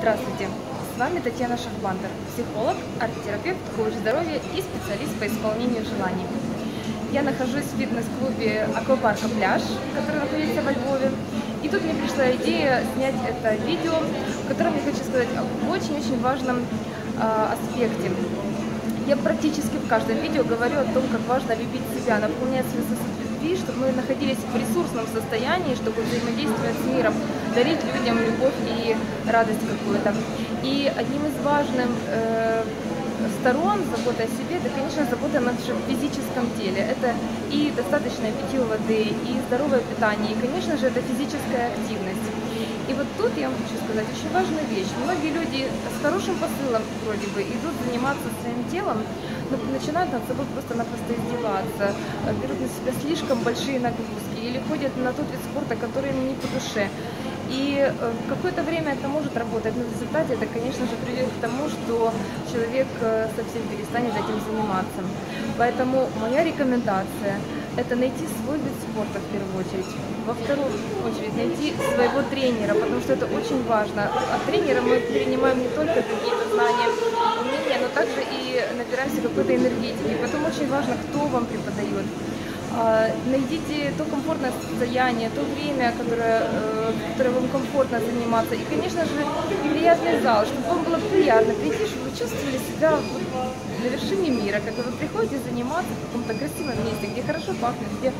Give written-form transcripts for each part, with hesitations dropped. Здравствуйте, с вами Татьяна Шахбандер, психолог, арт-терапевт, коуч здоровья и специалист по исполнению желаний. Я нахожусь в фитнес-клубе Аквапарка Пляж, который находится во Львове. И тут мне пришла идея снять это видео, в котором я хочу сказать об очень-очень важном аспекте. Я практически в каждом видео говорю о том, как важно любить себя, наполнять свои сосуды любви, чтобы мы находились в ресурсном состоянии, чтобы взаимодействовать с миром, дарить людям любовь и радость какую-то. И одним из важных сторон заботы о себе, это, конечно, забота о нашем физическом теле. Это и достаточное питье воды, и здоровое питание, и, конечно же, это физическая активность. И вот тут я вам хочу сказать очень важную вещь. Многие люди с хорошим посылом вроде бы идут заниматься своим телом, но начинают над собой просто-напросто издеваться, берут на себя слишком большие нагрузки или ходят на тот вид спорта, который им не по душе. И какое-то время это может работать, но в результате это, конечно же, приведет к тому, что человек совсем перестанет этим заниматься. Поэтому моя рекомендация – это найти свой вид спорта в первую очередь. Во вторую очередь найти своего тренера, потому что это очень важно. От тренера мы принимаем не только какие-то знания, умения, но также и набираемся какой-то энергетики. Потом очень важно, кто вам преподает. Найдите то комфортное состояние, то время, которое вам комфортно заниматься. И, конечно же, приятный зал, чтобы вам было приятно прийти, чтобы вы чувствовали себя на вершине мира, когда вы приходите заниматься в каком-то красивом месте, где хорошо пахнет, где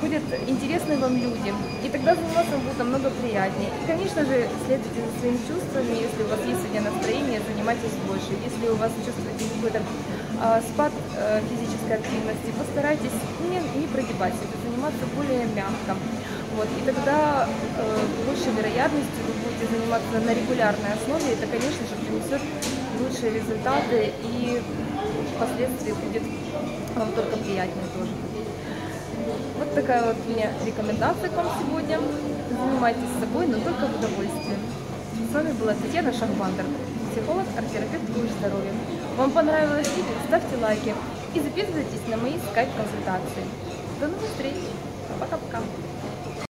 ходят интересные вам люди. И тогда заниматься вам будет намного приятнее. И, конечно же, следуйте за своими чувствами. Если у вас есть сегодня настроение, занимайтесь больше. Если у вас чувствуете какой-то спад физической активности, постарайтесь не прогибать себя, заниматься более мягко. Вот. И тогда большей вероятностью вы будете заниматься на регулярной основе. Это, конечно же, принесет лучшие результаты и впоследствии будет вам только приятнее тоже. Вот такая вот у меня рекомендация к вам сегодня. Занимайтесь собой, но только в удовольствии. С вами была Татьяна Шахбандер, психолог, арт-терапевт, коуч здоровья. Вам понравилось видео? Ставьте лайки и записывайтесь на мои скайп-консультации. До новых встреч! Пока-пока!